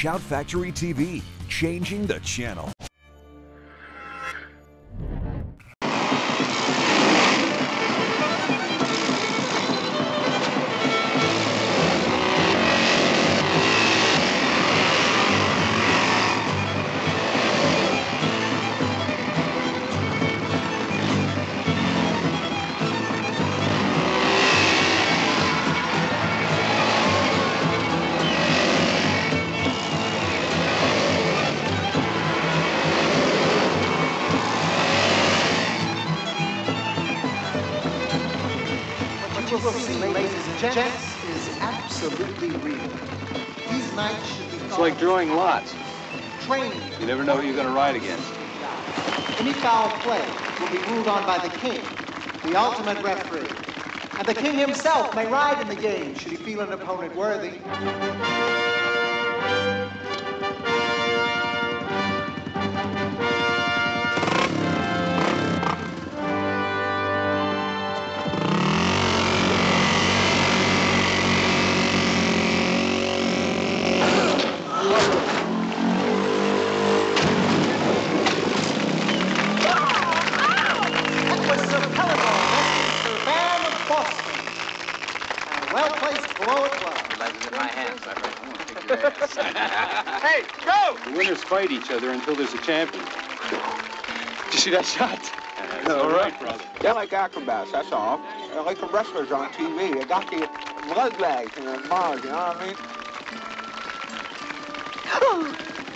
Shout Factory TV, changing the channel. Ladies and gents, is absolutely real. These nights should be it's like drawing lots. Training. You never know who you're going to ride against. Any foul play will be ruled on by the king, the ultimate referee. And the king himself may ride in the game should he feel an opponent worthy. Well-placed blow at club. I'd like to get my hands, I reckon. I want to kick your ass. Hey, go! The winners fight each other until there's a champion. Did you see that shot? That's all right, brother. They're like acrobats, that's all. They're like the wrestlers on TV. They got the blood legs and their paws, you know what I mean?